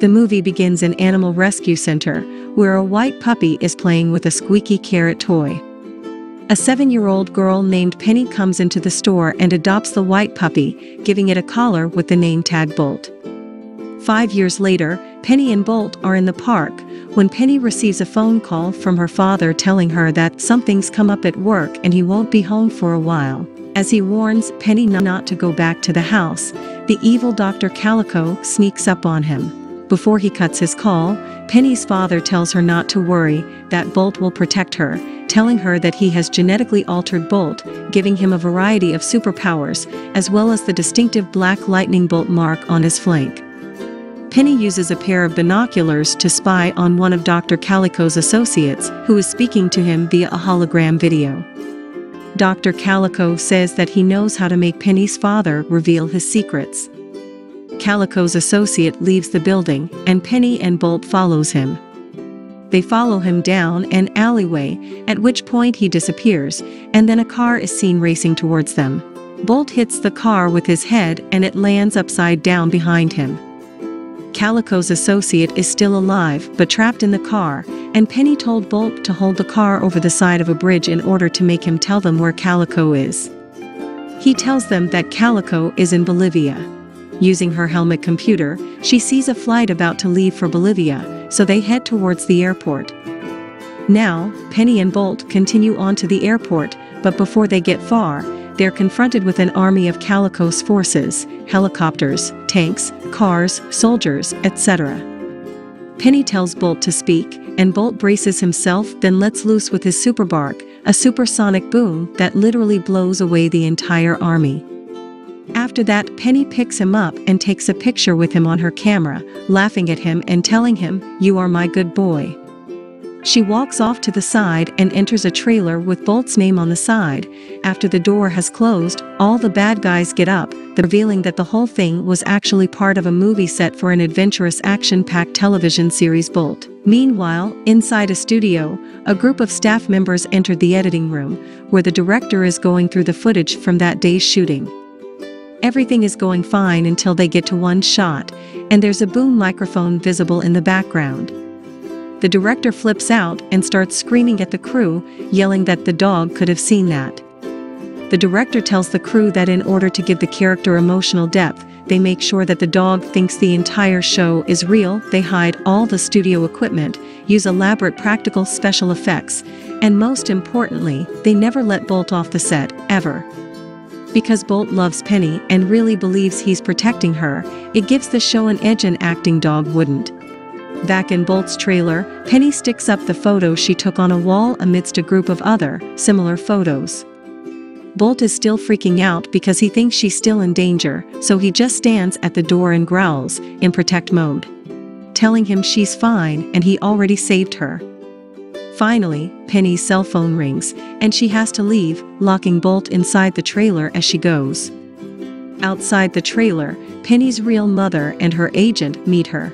The movie begins in an animal rescue center, where a white puppy is playing with a squeaky carrot toy. A 7-year-old girl named Penny comes into the store and adopts the white puppy, giving it a collar with the name tag Bolt. 5 years later, Penny and Bolt are in the park, when Penny receives a phone call from her father telling her that something's come up at work and he won't be home for a while. As he warns Penny not to go back to the house, the evil Dr. Calico sneaks up on him. Before he cuts his call, Penny's father tells her not to worry, that Bolt will protect her, telling her that he has genetically altered Bolt, giving him a variety of superpowers, as well as the distinctive black lightning bolt mark on his flank. Penny uses a pair of binoculars to spy on one of Dr. Calico's associates, who is speaking to him via a hologram video. Dr. Calico says that he knows how to make Penny's father reveal his secrets. Calico's associate leaves the building, and Penny and Bolt follows him. They follow him down an alleyway, at which point he disappears, and then a car is seen racing towards them. Bolt hits the car with his head and it lands upside down behind him. Calico's associate is still alive but trapped in the car, and Penny told Bolt to hold the car over the side of a bridge in order to make him tell them where Calico is. He tells them that Calico is in Bolivia. Using her helmet computer, she sees a flight about to leave for Bolivia, so they head towards the airport. Now, Penny and Bolt continue on to the airport, but before they get far, they're confronted with an army of Calico's forces, helicopters, tanks, cars, soldiers, etc. Penny tells Bolt to speak, and Bolt braces himself then lets loose with his super bark, a supersonic boom that literally blows away the entire army. After that, Penny picks him up and takes a picture with him on her camera, laughing at him and telling him, "You are my good boy." She walks off to the side and enters a trailer with Bolt's name on the side. After the door has closed, all the bad guys get up, revealing that the whole thing was actually part of a movie set for an adventurous action-packed television series Bolt. Meanwhile, inside a studio, a group of staff members entered the editing room, where the director is going through the footage from that day's shooting. Everything is going fine until they get to one shot, and there's a boom microphone visible in the background. The director flips out and starts screaming at the crew, yelling that the dog could have seen that. The director tells the crew that in order to give the character emotional depth, they make sure that the dog thinks the entire show is real, they hide all the studio equipment, use elaborate practical special effects, and most importantly, they never let Bolt off the set, ever. Because Bolt loves Penny and really believes he's protecting her, it gives the show an edge an acting dog wouldn't. Back in Bolt's trailer, Penny sticks up the photo she took on a wall amidst a group of other, similar photos. Bolt is still freaking out because he thinks she's still in danger, so he just stands at the door and growls, in protect mode, telling him she's fine and he already saved her. Finally, Penny's cell phone rings, and she has to leave, locking Bolt inside the trailer as she goes. Outside the trailer, Penny's real mother and her agent meet her.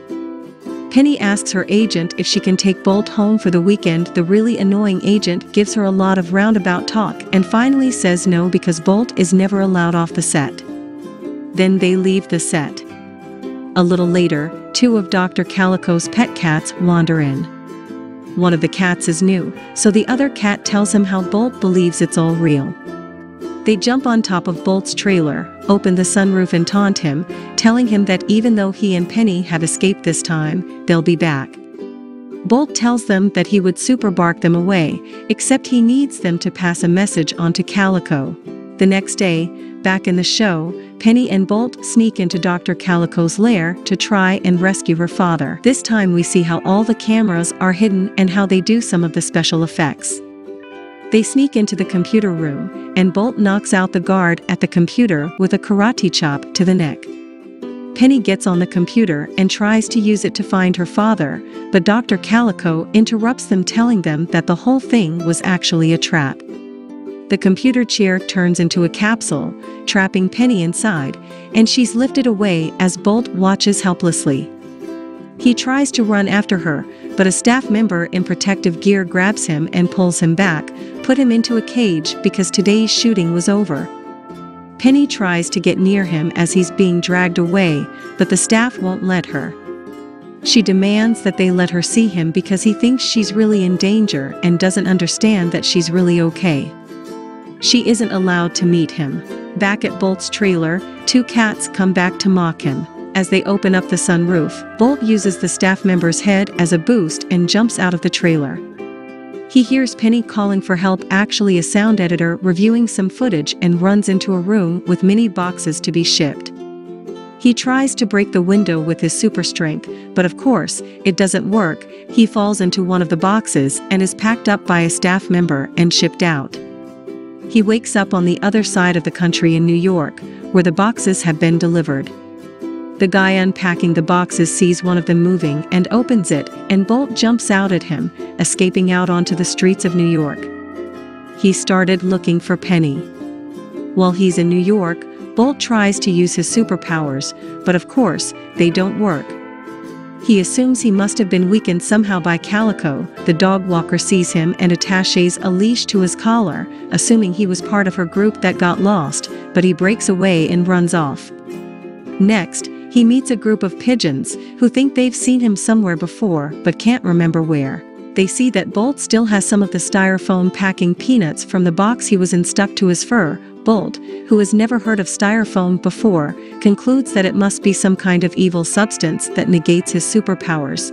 Penny asks her agent if she can take Bolt home for the weekend. The really annoying agent gives her a lot of roundabout talk and finally says no because Bolt is never allowed off the set. Then they leave the set. A little later, two of Dr. Calico's pet cats wander in. One of the cats is new, so the other cat tells him how Bolt believes it's all real. They jump on top of Bolt's trailer, open the sunroof and taunt him, telling him that even though he and Penny have escaped this time, they'll be back. Bolt tells them that he would super bark them away, except he needs them to pass a message on to Calico. The next day, back in the show, Penny and Bolt sneak into Dr. Calico's lair to try and rescue her father. This time we see how all the cameras are hidden and how they do some of the special effects. They sneak into the computer room, and Bolt knocks out the guard at the computer with a karate chop to the neck. Penny gets on the computer and tries to use it to find her father, but Dr. Calico interrupts them, telling them that the whole thing was actually a trap. The computer chair turns into a capsule, trapping Penny inside, and she's lifted away as Bolt watches helplessly. He tries to run after her, but a staff member in protective gear grabs him and pulls him back, put him into a cage because today's shooting was over. Penny tries to get near him as he's being dragged away, but the staff won't let her. She demands that they let her see him because he thinks she's really in danger and doesn't understand that she's really okay. She isn't allowed to meet him. Back at Bolt's trailer, two cats come back to mock him. As they open up the sunroof, Bolt uses the staff member's head as a boost and jumps out of the trailer. He hears Penny calling for help, actually a sound editor reviewing some footage, and runs into a room with many boxes to be shipped. He tries to break the window with his super strength, but of course, it doesn't work. He falls into one of the boxes and is packed up by a staff member and shipped out. He wakes up on the other side of the country in New York, where the boxes have been delivered. The guy unpacking the boxes sees one of them moving and opens it, and Bolt jumps out at him, escaping out onto the streets of New York. He started looking for Penny. While he's in New York, Bolt tries to use his superpowers, but of course, they don't work. He assumes he must have been weakened somehow by Calico. The dog walker sees him and attaches a leash to his collar, assuming he was part of her group that got lost, but he breaks away and runs off. Next, he meets a group of pigeons, who think they've seen him somewhere before, but can't remember where. They see that Bolt still has some of the styrofoam packing peanuts from the box he was in stuck to his fur. Bolt, who has never heard of styrofoam before, concludes that it must be some kind of evil substance that negates his superpowers.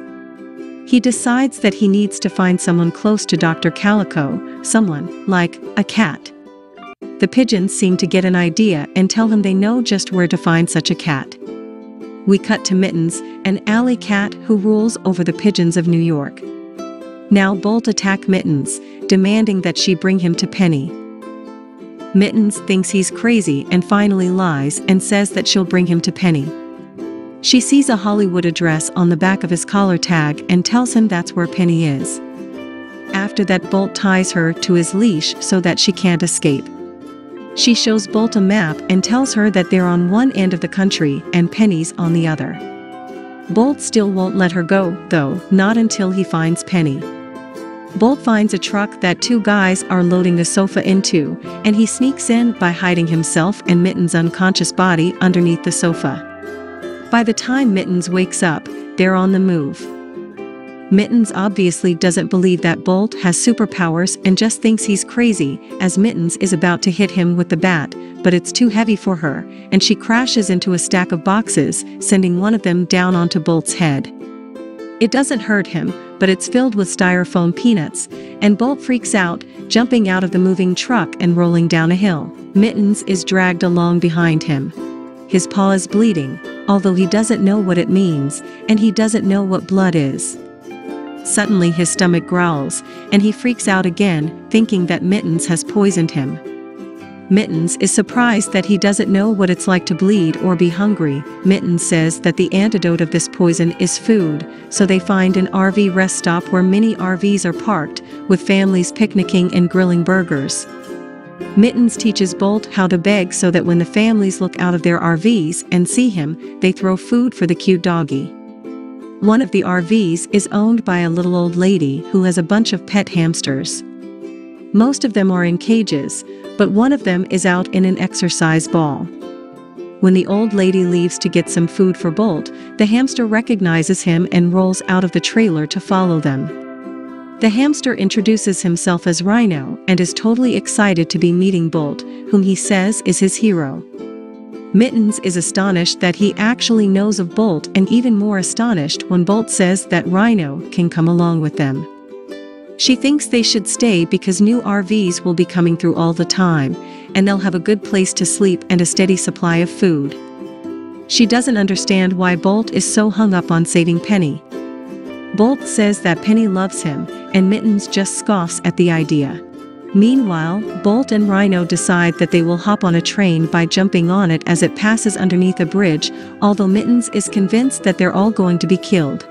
He decides that he needs to find someone close to Dr. Calico, someone, like, a cat. The pigeons seem to get an idea and tell him they know just where to find such a cat. We cut to Mittens, an alley cat who rules over the pigeons of New York. Now Bolt attacks Mittens, demanding that she bring him to Penny. Mittens thinks he's crazy and finally lies and says that she'll bring him to Penny. She sees a Hollywood address on the back of his collar tag and tells him that's where Penny is. After that, Bolt ties her to his leash so that she can't escape. She shows Bolt a map and tells her that they're on one end of the country and Penny's on the other. Bolt still won't let her go, though, not until he finds Penny. Bolt finds a truck that two guys are loading a sofa into, and he sneaks in by hiding himself and Mittens' unconscious body underneath the sofa. By the time Mittens wakes up, they're on the move. Mittens obviously doesn't believe that Bolt has superpowers and just thinks he's crazy, as Mittens is about to hit him with the bat, but it's too heavy for her, and she crashes into a stack of boxes, sending one of them down onto Bolt's head. It doesn't hurt him, but it's filled with styrofoam peanuts, and Bolt freaks out, jumping out of the moving truck and rolling down a hill. Mittens is dragged along behind him. His paw is bleeding, although he doesn't know what it means, and he doesn't know what blood is. Suddenly his stomach growls, and he freaks out again, thinking that Mittens has poisoned him. Mittens is surprised that he doesn't know what it's like to bleed or be hungry. Mittens says that the antidote of this poison is food, so they find an RV rest stop where many RVs are parked, with families picnicking and grilling burgers. Mittens teaches Bolt how to beg so that when the families look out of their RVs and see him, they throw food for the cute doggy. One of the RVs is owned by a little old lady who has a bunch of pet hamsters. Most of them are in cages, but one of them is out in an exercise ball. When the old lady leaves to get some food for Bolt, the hamster recognizes him and rolls out of the trailer to follow them. The hamster introduces himself as Rhino and is totally excited to be meeting Bolt, whom he says is his hero. Mittens is astonished that he actually knows of Bolt, and even more astonished when Bolt says that Rhino can come along with them. She thinks they should stay because new RVs will be coming through all the time, and they'll have a good place to sleep and a steady supply of food. She doesn't understand why Bolt is so hung up on saving Penny. Bolt says that Penny loves him, and Mittens just scoffs at the idea. Meanwhile, Bolt and Rhino decide that they will hop on a train by jumping on it as it passes underneath a bridge, although Mittens is convinced that they're all going to be killed.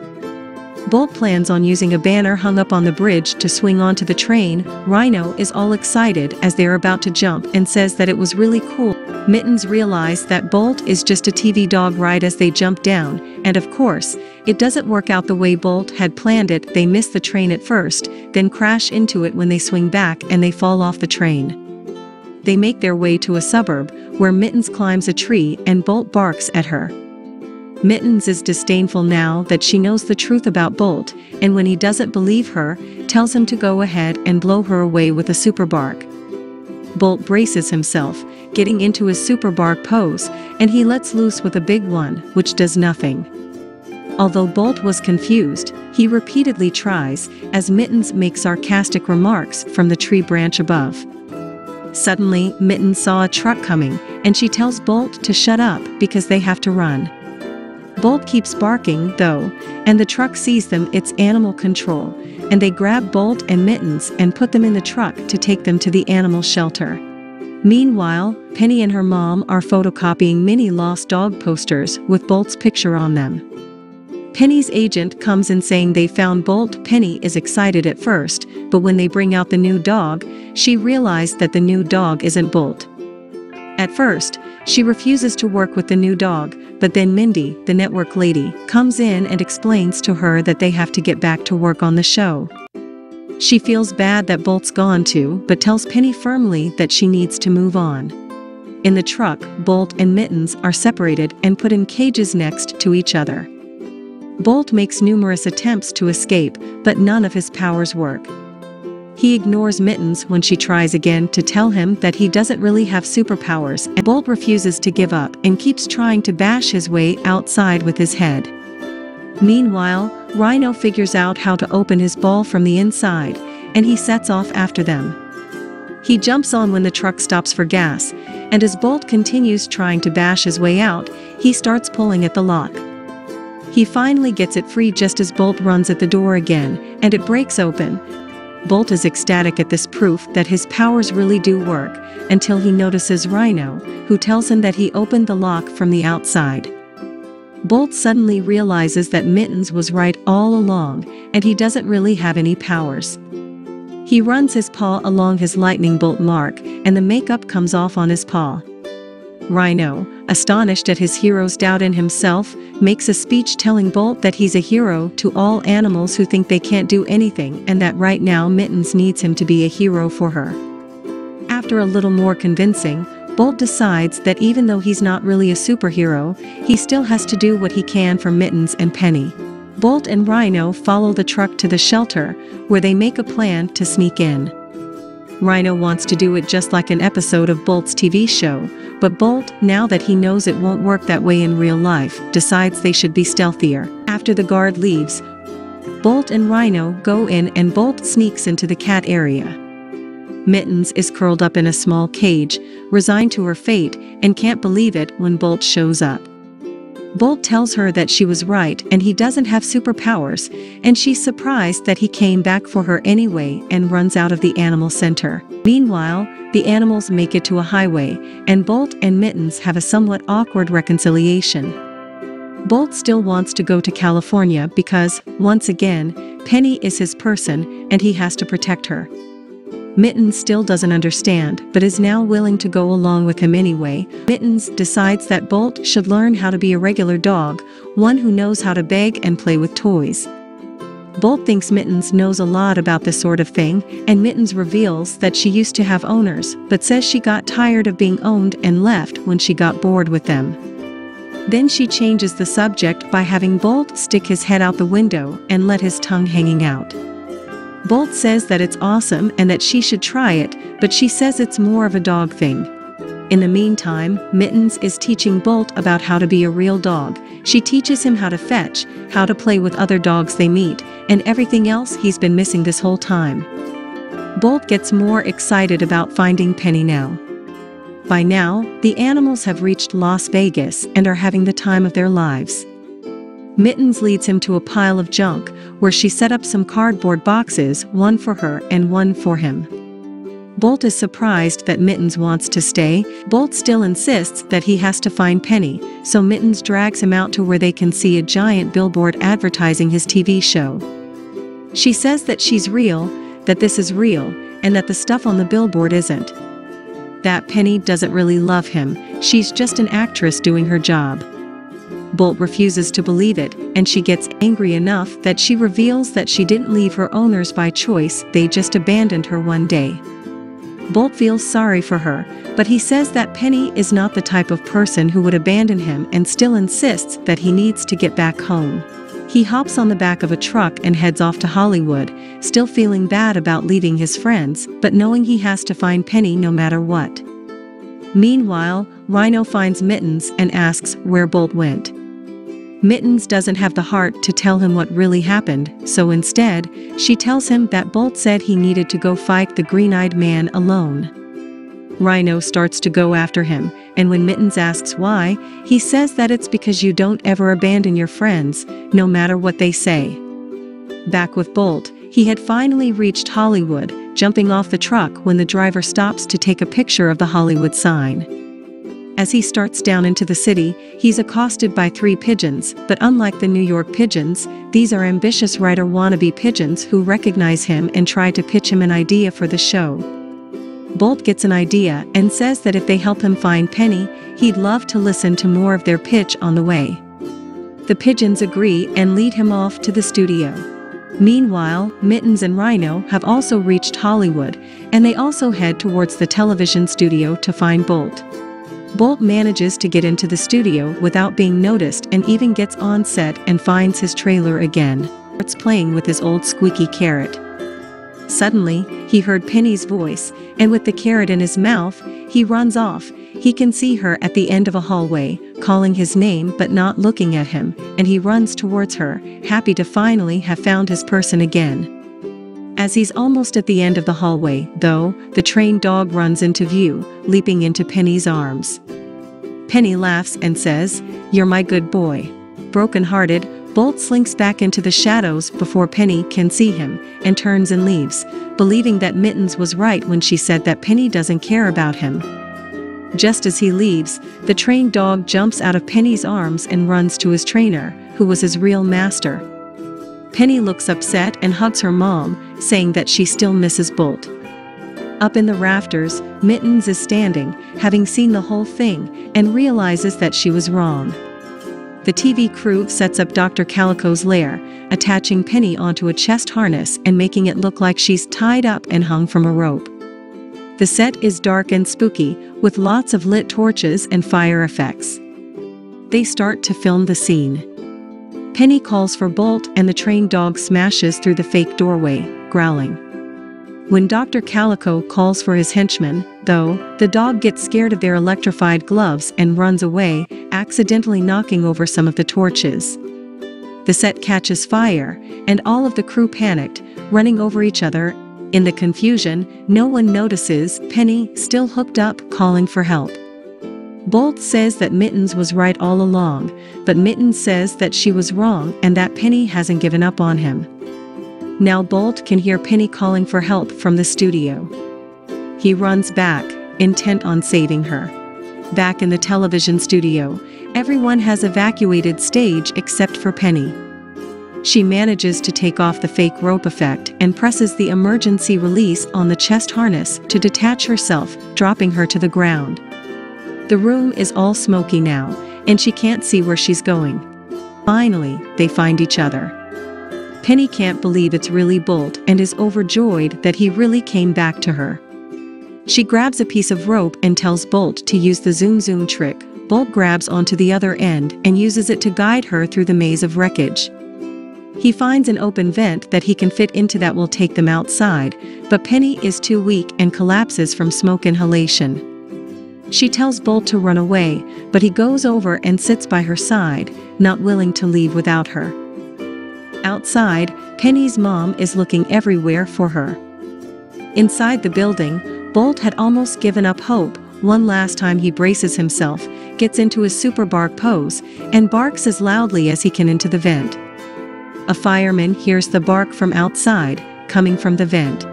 Bolt plans on using a banner hung up on the bridge to swing onto the train. Rhino is all excited as they're about to jump and says that it was really cool. Mittens realizes that Bolt is just a TV dog ride as they jump down, and of course, it doesn't work out the way Bolt had planned it. They miss the train at first, then crash into it when they swing back, and they fall off the train. They make their way to a suburb, where Mittens climbs a tree and Bolt barks at her. Mittens is disdainful now that she knows the truth about Bolt, and when he doesn't believe her, tells him to go ahead and blow her away with a super bark. Bolt braces himself, getting into his super bark pose, and he lets loose with a big one, which does nothing. Although Bolt was confused, he repeatedly tries, as Mittens makes sarcastic remarks from the tree branch above. Suddenly, Mittens saw a truck coming, and she tells Bolt to shut up because they have to run. Bolt keeps barking, though, and the truck sees them. It's animal control, and they grab Bolt and Mittens and put them in the truck to take them to the animal shelter. Meanwhile, Penny and her mom are photocopying mini lost dog posters with Bolt's picture on them. Penny's agent comes in saying they found Bolt. Penny is excited at first, but when they bring out the new dog, she realized that the new dog isn't Bolt. At first, she refuses to work with the new dog, but then Mindy, the network lady, comes in and explains to her that they have to get back to work on the show. She feels bad that Bolt's gone too, but tells Penny firmly that she needs to move on. In the truck, Bolt and Mittens are separated and put in cages next to each other. Bolt makes numerous attempts to escape, but none of his powers work. He ignores Mittens when she tries again to tell him that he doesn't really have superpowers, and Bolt refuses to give up and keeps trying to bash his way outside with his head. Meanwhile, Rhino figures out how to open his ball from the inside, and he sets off after them. He jumps on when the truck stops for gas, and as Bolt continues trying to bash his way out, he starts pulling at the lock. He finally gets it free just as Bolt runs at the door again, and it breaks open. Bolt is ecstatic at this proof that his powers really do work, until he notices Rhino, who tells him that he opened the lock from the outside. Bolt suddenly realizes that Mittens was right all along, and he doesn't really have any powers. He runs his paw along his lightning bolt mark, and the makeup comes off on his paw. Rhino, astonished at his hero's doubt in himself, makes a speech telling Bolt that he's a hero to all animals who think they can't do anything, and that right now Mittens needs him to be a hero for her. After a little more convincing, Bolt decides that even though he's not really a superhero, he still has to do what he can for Mittens and Penny. Bolt and Rhino follow the truck to the shelter, where they make a plan to sneak in. Rhino wants to do it just like an episode of Bolt's TV show, but Bolt, now that he knows it won't work that way in real life, decides they should be stealthier. After the guard leaves, Bolt and Rhino go in and Bolt sneaks into the cat area. Mittens is curled up in a small cage, resigned to her fate, and can't believe it when Bolt shows up. Bolt tells her that she was right and he doesn't have superpowers, and she's surprised that he came back for her anyway and runs out of the animal center. Meanwhile, the animals make it to a highway, and Bolt and Mittens have a somewhat awkward reconciliation. Bolt still wants to go to California because, once again, Penny is his person and he has to protect her. Mittens still doesn't understand, but is now willing to go along with him anyway. Mittens decides that Bolt should learn how to be a regular dog, one who knows how to beg and play with toys. Bolt thinks Mittens knows a lot about this sort of thing, and Mittens reveals that she used to have owners, but says she got tired of being owned and left when she got bored with them. Then she changes the subject by having Bolt stick his head out the window and let his tongue hanging out. Bolt says that it's awesome and that she should try it, but she says it's more of a dog thing. In the meantime, Mittens is teaching Bolt about how to be a real dog. She teaches him how to fetch, how to play with other dogs they meet, and everything else he's been missing this whole time. Bolt gets more excited about finding Penny now. By now, the animals have reached Las Vegas and are having the time of their lives. Mittens leads him to a pile of junk, where she set up some cardboard boxes, one for her and one for him. Bolt is surprised that Mittens wants to stay. Bolt still insists that he has to find Penny, so Mittens drags him out to where they can see a giant billboard advertising his TV show. She says that she's real, that this is real, and that the stuff on the billboard isn't. That Penny doesn't really love him, she's just an actress doing her job. Bolt refuses to believe it, and she gets angry enough that she reveals that she didn't leave her owners by choice, they just abandoned her one day. Bolt feels sorry for her, but he says that Penny is not the type of person who would abandon him and still insists that he needs to get back home. He hops on the back of a truck and heads off to Hollywood, still feeling bad about leaving his friends, but knowing he has to find Penny no matter what. Meanwhile, Rhino finds Mittens and asks where Bolt went. Mittens doesn't have the heart to tell him what really happened, so instead, she tells him that Bolt said he needed to go fight the green-eyed man alone. Rhino starts to go after him, and when Mittens asks why, he says that it's because you don't ever abandon your friends, no matter what they say. Back with Bolt, he had finally reached Hollywood, jumping off the truck when the driver stops to take a picture of the Hollywood sign. As he starts down into the city, he's accosted by three pigeons, but unlike the New York pigeons, these are ambitious writer wannabe pigeons who recognize him and try to pitch him an idea for the show. Bolt gets an idea and says that if they help him find Penny, he'd love to listen to more of their pitch on the way. The pigeons agree and lead him off to the studio. Meanwhile, Mittens and Rhino have also reached Hollywood, and they also head towards the television studio to find Bolt. Bolt manages to get into the studio without being noticed and even gets on set and finds his trailer again. He starts playing with his old squeaky carrot. Suddenly, he heard Penny's voice, and with the carrot in his mouth, he runs off. He can see her at the end of a hallway, calling his name but not looking at him, and he runs towards her, happy to finally have found his person again. As he's almost at the end of the hallway, though, the trained dog runs into view, leaping into Penny's arms. Penny laughs and says, "You're my good boy." Broken-hearted, Bolt slinks back into the shadows before Penny can see him, and turns and leaves, believing that Mittens was right when she said that Penny doesn't care about him. Just as he leaves, the trained dog jumps out of Penny's arms and runs to his trainer, who was his real master. Penny looks upset and hugs her mom, saying that she still misses Bolt. Up in the rafters, Mittens is standing, having seen the whole thing, and realizes that she was wrong. The TV crew sets up Dr. Calico's lair, attaching Penny onto a chest harness and making it look like she's tied up and hung from a rope. The set is dark and spooky, with lots of lit torches and fire effects. They start to film the scene. Penny calls for Bolt and the trained dog smashes through the fake doorway, growling. When Dr. Calico calls for his henchmen, though, the dog gets scared of their electrified gloves and runs away, accidentally knocking over some of the torches. The set catches fire, and all of the crew panicked, running over each other. In the confusion, no one notices Penny, still hooked up, calling for help. Bolt says that Mittens was right all along, but Mittens says that she was wrong and that Penny hasn't given up on him. Now Bolt can hear Penny calling for help from the studio. He runs back, intent on saving her. Back in the television studio, everyone has evacuated stage except for Penny. She manages to take off the fake rope effect and presses the emergency release on the chest harness to detach herself, dropping her to the ground. The room is all smoky now, and she can't see where she's going. Finally, they find each other. Penny can't believe it's really Bolt and is overjoyed that he really came back to her. She grabs a piece of rope and tells Bolt to use the zoom-zoom trick. Bolt grabs onto the other end and uses it to guide her through the maze of wreckage. He finds an open vent that he can fit into that will take them outside, but Penny is too weak and collapses from smoke inhalation. She tells Bolt to run away, but he goes over and sits by her side, not willing to leave without her. Outside, Penny's mom is looking everywhere for her. Inside the building, Bolt had almost given up hope. One last time he braces himself, gets into his super bark pose, and barks as loudly as he can into the vent. A fireman hears the bark from outside, coming from the vent.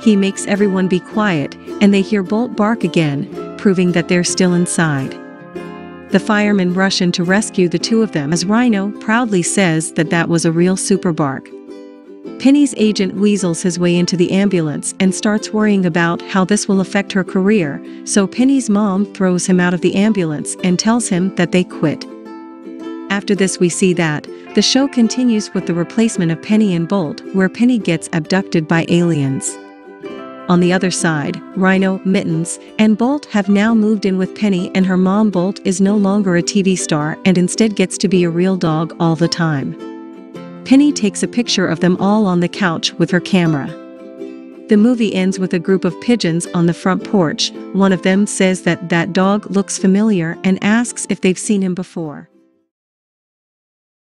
He makes everyone be quiet, and they hear Bolt bark again, proving that they're still inside. The firemen rush in to rescue the two of them as Rhino proudly says that that was a real super bark. Penny's agent weasels his way into the ambulance and starts worrying about how this will affect her career, so Penny's mom throws him out of the ambulance and tells him that they quit. After this we see that the show continues with the replacement of Penny and Bolt, where Penny gets abducted by aliens. On the other side, Rhino, Mittens, and Bolt have now moved in with Penny, and her mom Bolt is no longer a TV star and instead gets to be a real dog all the time. Penny takes a picture of them all on the couch with her camera. The movie ends with a group of pigeons on the front porch. One of them says that dog looks familiar and asks if they've seen him before.